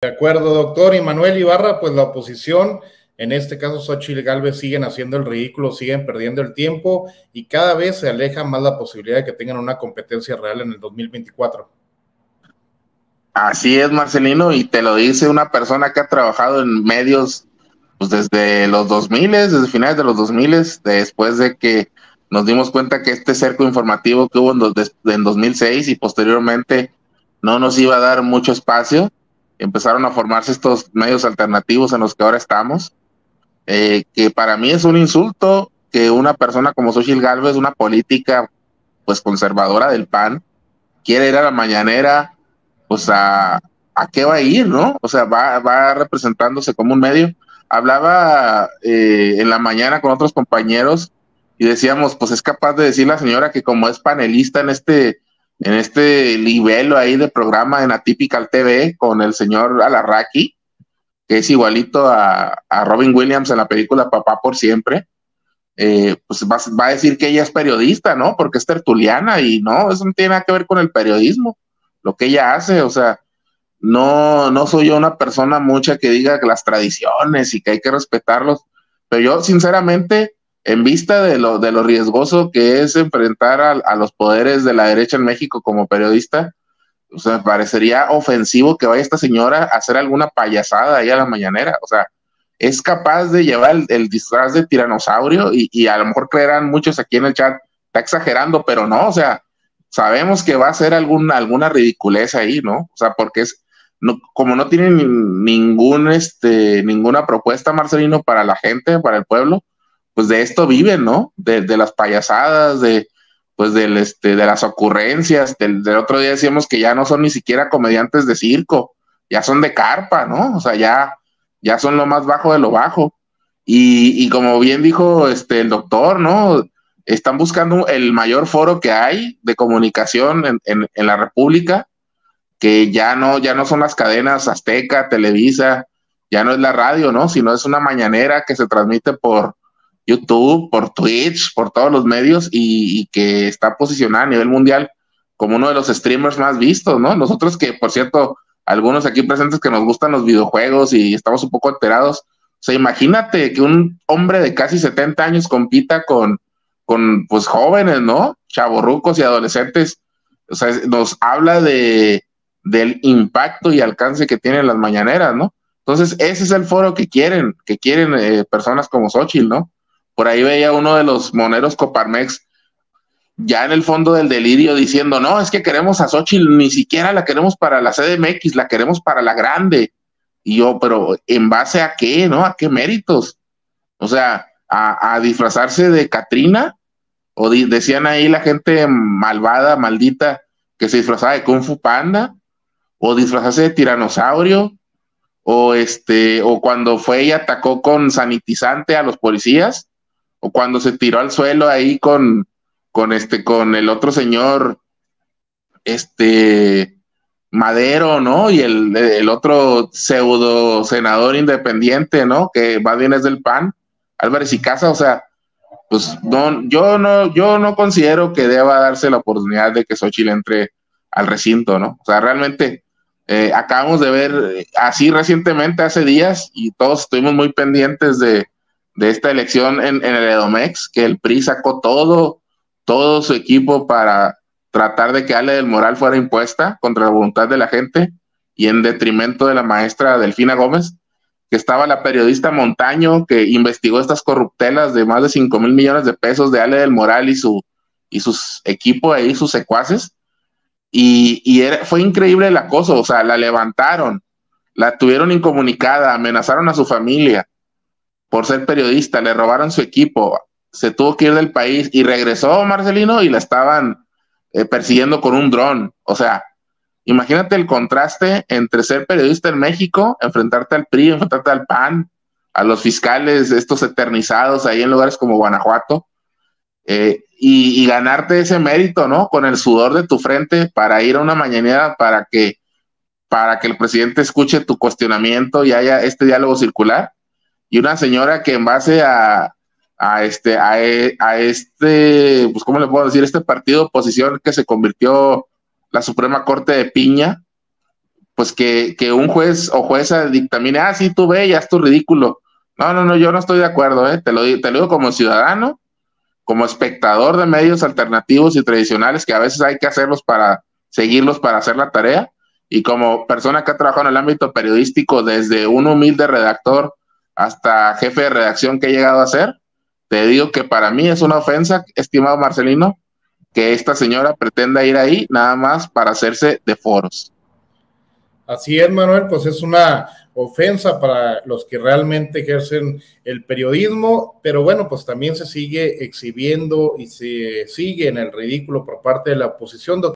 De acuerdo, doctor. Y Manuel Ibarra, pues la oposición, en este caso Xóchitl Gálvez, siguen haciendo el ridículo, siguen perdiendo el tiempo y cada vez se aleja más la posibilidad de que tengan una competencia real en el 2024. Así es, Marcelino, y te lo dice una persona que ha trabajado en medios pues, desde los 2000, desde finales de los 2000, después de que nos dimos cuenta que este cerco informativo que hubo en 2006 y posteriormente no nos iba a dar mucho espacio. Empezaron a formarse estos medios alternativos en los que ahora estamos, que para mí es un insulto que una persona como Xóchitl Gálvez, una política pues conservadora del PAN, quiere ir a la mañanera, pues a qué va a ir, ¿no? O sea, va representándose como un medio. Hablaba en la mañana con otros compañeros y decíamos, pues es capaz de decir la señora que como es panelista en este libelo ahí de programa en Atípica TV con el señor Alarraqui, que es igualito a Robin Williams en la película Papá por siempre, pues va a decir que ella es periodista, ¿no? Porque es tertuliana y no, eso no tiene nada que ver con el periodismo, lo que ella hace. O sea, no soy yo una persona mucha que diga que las tradiciones y que hay que respetarlos, pero yo sinceramente, en vista de lo riesgoso que es enfrentar a los poderes de la derecha en México como periodista, o sea, me parecería ofensivo que vaya esta señora a hacer alguna payasada ahí a la mañanera. O sea, es capaz de llevar el disfraz de tiranosaurio y a lo mejor creerán muchos aquí en el chat, está exagerando, pero no, o sea, sabemos que va a hacer alguna ridiculez ahí, ¿no? O sea, porque es, no, como no tiene ninguna propuesta, Marcelino, para la gente, para el pueblo, pues de esto viven, ¿no? De las payasadas, de las ocurrencias. Del otro día decíamos que ya no son ni siquiera comediantes de circo, ya son de carpa, ¿no? O sea, ya son lo más bajo de lo bajo. Y como bien dijo el doctor, ¿no? Están buscando el mayor foro que hay de comunicación en la República, que ya no son las cadenas Azteca, Televisa, ya no es la radio, ¿no? Sino es una mañanera que se transmite por YouTube, por Twitch, por todos los medios y que está posicionada a nivel mundial como uno de los streamers más vistos, ¿no? Nosotros que, por cierto, algunos aquí presentes que nos gustan los videojuegos y estamos un poco enterados, o sea, imagínate que un hombre de casi 70 años compita con pues jóvenes, ¿no? Chavorrucos y adolescentes. O sea, nos habla del impacto y alcance que tienen las mañaneras, ¿no? Entonces, ese es el foro que quieren personas como Xóchitl, ¿no? Por ahí veía uno de los moneros Coparmex ya en el fondo del delirio diciendo, no, es que queremos a Xóchitl, ni siquiera la queremos para la CDMX, la queremos para la grande. Y yo, pero ¿en base a qué, no? ¿A qué méritos? O sea, a disfrazarse de Catrina, o decían ahí la gente malvada, maldita, que se disfrazaba de Kung Fu Panda, o disfrazarse de tiranosaurio, o cuando fue y atacó con sanitizante a los policías, o cuando se tiró al suelo ahí con el otro señor, Madero, ¿no? Y el otro pseudo senador independiente, ¿no? Que más bien es del PAN, Álvarez y Casa. O sea, pues yo no considero que deba darse la oportunidad de que Xóchitl entre al recinto, ¿no? O sea, realmente acabamos de ver así recientemente, hace días, y todos estuvimos muy pendientes de esta elección en el Edomex, que el PRI sacó todo su equipo para tratar de que Ale del Moral fuera impuesta contra la voluntad de la gente y en detrimento de la maestra Delfina Gómez, que estaba la periodista Montaño, que investigó estas corruptelas de más de 5,000 millones de pesos de Ale del Moral y sus equipo ahí, sus secuaces, fue increíble el acoso. O sea, la levantaron, la tuvieron incomunicada, amenazaron a su familia por ser periodista, le robaron su equipo, se tuvo que ir del país y regresó, Marcelino, y la estaban persiguiendo con un dron. O sea, imagínate el contraste entre ser periodista en México, enfrentarte al PRI, enfrentarte al PAN, a los fiscales estos eternizados ahí en lugares como Guanajuato, y ganarte ese mérito, ¿no? Con el sudor de tu frente para ir a una mañanera para que el presidente escuche tu cuestionamiento y haya este diálogo circular. Y una señora que en base a este, pues ¿cómo le puedo decir? Este partido oposición que se convirtió la Suprema Corte de Piña, pues que un juez o jueza dictamine, ah, sí, tú ve, ya es tu ridículo. No, no, no, yo no estoy de acuerdo, te lo digo como ciudadano, como espectador de medios alternativos y tradicionales, que a veces hay que seguirlos para hacer la tarea, y como persona que ha trabajado en el ámbito periodístico, desde un humilde redactor hasta jefe de redacción que he llegado a ser, te digo que para mí es una ofensa, estimado Marcelino, que esta señora pretenda ir ahí nada más para hacerse de foros. Así es, Manuel, pues es una ofensa para los que realmente ejercen el periodismo, pero bueno, pues también se sigue exhibiendo y se sigue en el ridículo por parte de la oposición.